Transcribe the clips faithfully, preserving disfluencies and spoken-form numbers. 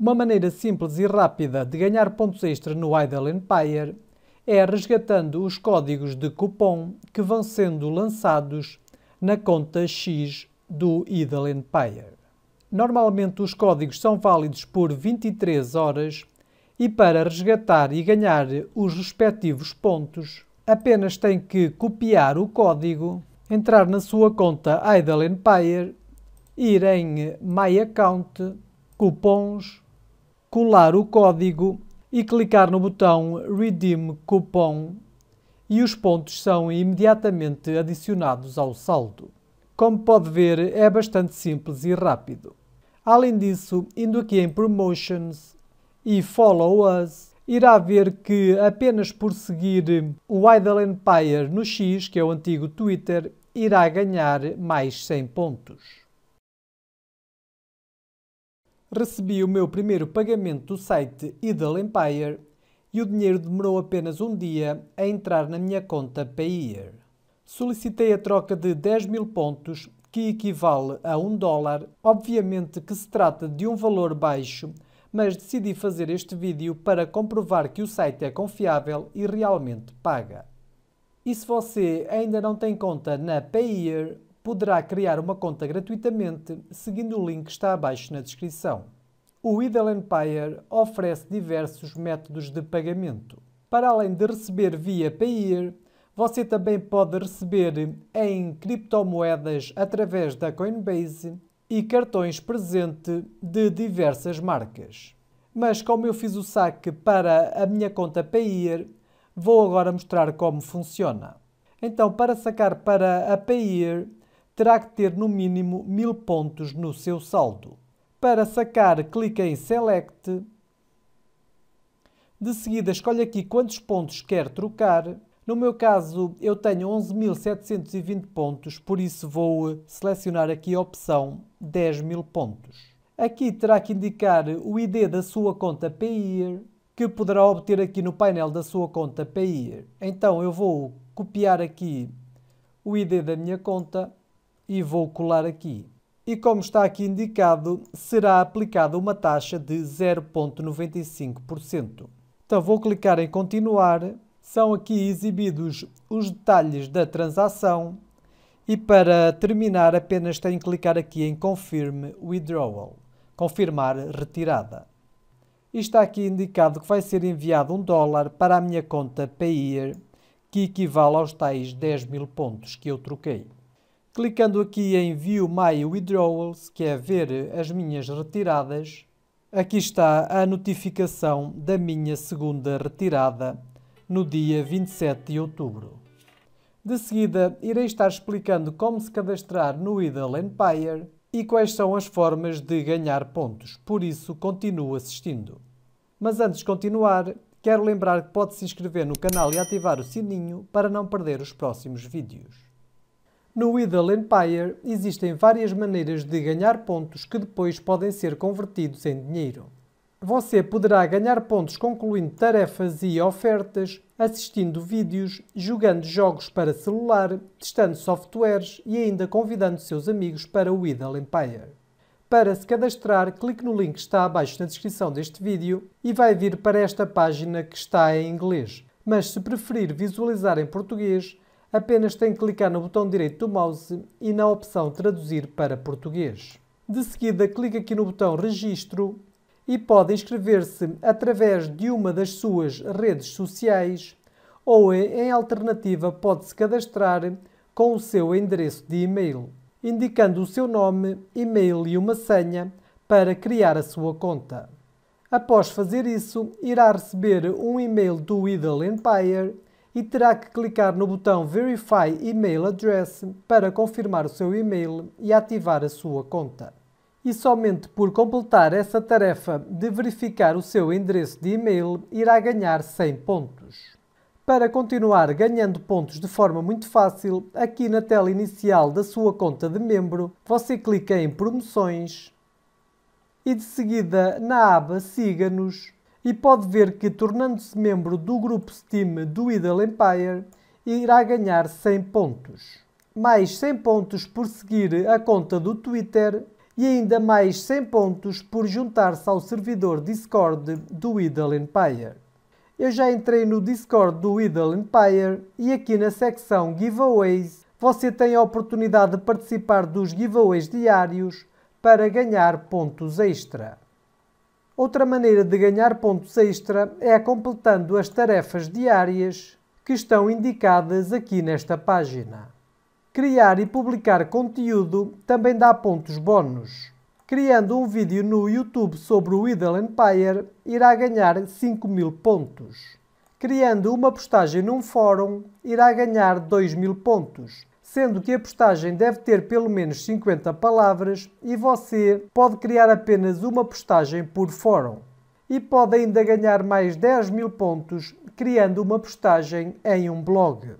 Uma maneira simples e rápida de ganhar pontos extra no Idle Empire é resgatando os códigos de cupom que vão sendo lançados na conta X do Idle Empire. Normalmente os códigos são válidos por vinte e três horas e para resgatar e ganhar os respectivos pontos, apenas tem que copiar o código, entrar na sua conta Idle Empire, ir em My Account, Cupons, colar o código e clicar no botão Redeem Coupon e os pontos são imediatamente adicionados ao saldo. Como pode ver, é bastante simples e rápido. Além disso, indo aqui em Promotions e Follow Us, irá ver que apenas por seguir o Idle Empire no X, que é o antigo Twitter, irá ganhar mais cem pontos. Recebi o meu primeiro pagamento do site Idle Empire e o dinheiro demorou apenas um dia a entrar na minha conta Payeer. Solicitei a troca de dez mil pontos, que equivale a um dólar. Obviamente que se trata de um valor baixo, mas decidi fazer este vídeo para comprovar que o site é confiável e realmente paga. E se você ainda não tem conta na Payeer, poderá criar uma conta gratuitamente seguindo o link que está abaixo na descrição. O Idle Empire oferece diversos métodos de pagamento. Para além de receber via Payeer, você também pode receber em criptomoedas através da Coinbase e cartões presente de diversas marcas. Mas como eu fiz o saque para a minha conta Payeer, vou agora mostrar como funciona. Então, para sacar para a Payeer, terá que ter no mínimo mil pontos no seu saldo. Para sacar, clique em Select. De seguida, escolhe aqui quantos pontos quer trocar. No meu caso, eu tenho onze mil setecentos e vinte pontos, por isso vou selecionar aqui a opção dez mil pontos. Aqui terá que indicar o I D da sua conta Payeer, que poderá obter aqui no painel da sua conta Payeer. Então, eu vou copiar aqui o I D da minha conta e vou colar aqui. E como está aqui indicado, será aplicada uma taxa de zero vírgula noventa e cinco por cento. Então vou clicar em continuar. São aqui exibidos os detalhes da transação e para terminar apenas tenho que clicar aqui em Confirm Withdrawal, confirmar retirada. E está aqui indicado que vai ser enviado um dólar para a minha conta Payeer, que equivale aos tais dez mil pontos que eu troquei. Clicando aqui em View My Withdrawals, que é ver as minhas retiradas, aqui está a notificação da minha segunda retirada, no dia vinte e sete de outubro. De seguida, irei estar explicando como se cadastrar no Idle Empire e quais são as formas de ganhar pontos, por isso continuo assistindo. Mas antes de continuar, quero lembrar que pode se inscrever no canal e ativar o sininho para não perder os próximos vídeos. No Idle Empire existem várias maneiras de ganhar pontos que depois podem ser convertidos em dinheiro. Você poderá ganhar pontos concluindo tarefas e ofertas, assistindo vídeos, jogando jogos para celular, testando softwares e ainda convidando seus amigos para o Idle Empire. Para se cadastrar, clique no link que está abaixo na descrição deste vídeo e vai vir para esta página que está em inglês. Mas se preferir visualizar em português, apenas tem que clicar no botão direito do mouse e na opção Traduzir para português. De seguida, clique aqui no botão Registro e pode inscrever-se através de uma das suas redes sociais ou, em alternativa, pode-se cadastrar com o seu endereço de e-mail, indicando o seu nome, e-mail e uma senha para criar a sua conta. Após fazer isso, irá receber um e-mail do Idle Empire e terá que clicar no botão Verify Email Address para confirmar o seu e-mail e ativar a sua conta. E somente por completar essa tarefa de verificar o seu endereço de e-mail, irá ganhar cem pontos. Para continuar ganhando pontos de forma muito fácil, aqui na tela inicial da sua conta de membro, você clica em Promoções e de seguida na aba Siga-nos. E pode ver que, tornando-se membro do grupo Steam do Idle Empire, irá ganhar cem pontos. Mais cem pontos por seguir a conta do Twitter e ainda mais cem pontos por juntar-se ao servidor Discord do Idle Empire. Eu já entrei no Discord do Idle Empire e aqui na secção Giveaways você tem a oportunidade de participar dos giveaways diários para ganhar pontos extra. Outra maneira de ganhar pontos extra é completando as tarefas diárias que estão indicadas aqui nesta página. Criar e publicar conteúdo também dá pontos bónus. Criando um vídeo no YouTube sobre o Idle Empire irá ganhar cinco mil pontos. Criando uma postagem num fórum irá ganhar dois mil pontos, sendo que a postagem deve ter pelo menos cinquenta palavras e você pode criar apenas uma postagem por fórum. E pode ainda ganhar mais dez mil pontos criando uma postagem em um blog.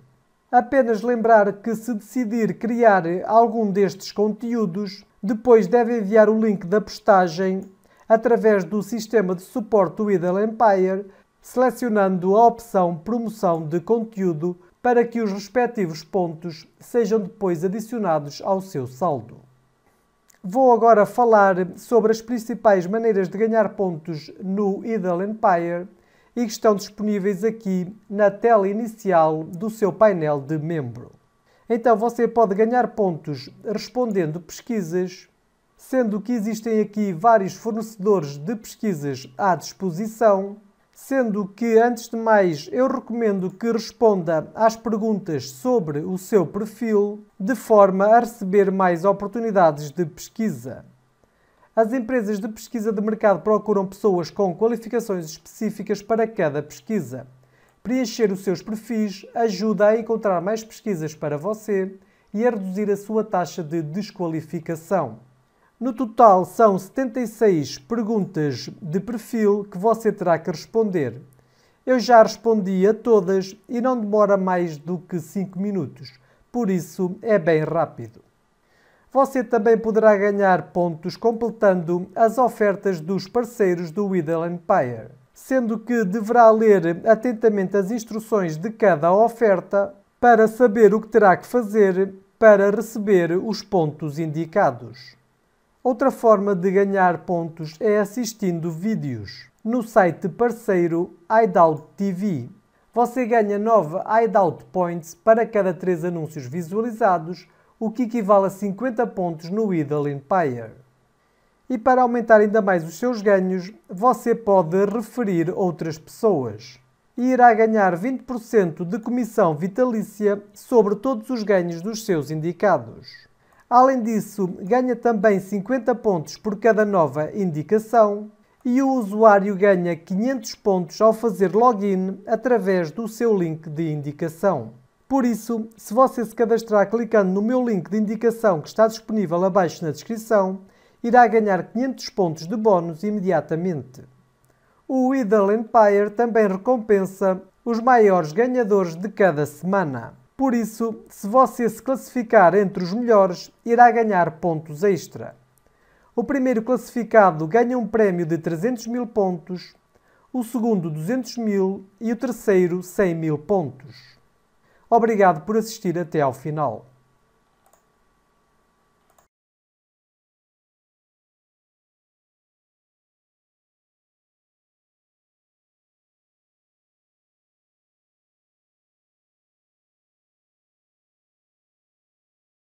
Apenas lembrar que se decidir criar algum destes conteúdos, depois deve enviar o link da postagem através do sistema de suporte do Idle Empire, selecionando a opção Promoção de Conteúdo para que os respectivos pontos sejam depois adicionados ao seu saldo. Vou agora falar sobre as principais maneiras de ganhar pontos no Idle Empire e que estão disponíveis aqui na tela inicial do seu painel de membro. Então você pode ganhar pontos respondendo pesquisas, sendo que existem aqui vários fornecedores de pesquisas à disposição, sendo que, antes de mais, eu recomendo que responda às perguntas sobre o seu perfil, de forma a receber mais oportunidades de pesquisa. As empresas de pesquisa de mercado procuram pessoas com qualificações específicas para cada pesquisa. Preencher os seus perfis ajuda a encontrar mais pesquisas para você e a reduzir a sua taxa de desqualificação. No total são setenta e seis perguntas de perfil que você terá que responder. Eu já respondi a todas e não demora mais do que cinco minutos, por isso é bem rápido. Você também poderá ganhar pontos completando as ofertas dos parceiros do Idle Empire, sendo que deverá ler atentamente as instruções de cada oferta para saber o que terá que fazer para receber os pontos indicados. Outra forma de ganhar pontos é assistindo vídeos no site parceiro IdleTV. Você ganha nove Idle Points para cada três anúncios visualizados, o que equivale a cinquenta pontos no Idle Empire. E para aumentar ainda mais os seus ganhos, você pode referir outras pessoas e irá ganhar vinte por cento de comissão vitalícia sobre todos os ganhos dos seus indicados. Além disso, ganha também cinquenta pontos por cada nova indicação e o usuário ganha quinhentos pontos ao fazer login através do seu link de indicação. Por isso, se você se cadastrar clicando no meu link de indicação que está disponível abaixo na descrição, irá ganhar quinhentos pontos de bónus imediatamente. O Idle Empire também recompensa os maiores ganhadores de cada semana. Por isso, se você se classificar entre os melhores, irá ganhar pontos extra. O primeiro classificado ganha um prémio de trezentos mil pontos, o segundo duzentos mil e o terceiro cem mil pontos. Obrigado por assistir até ao final.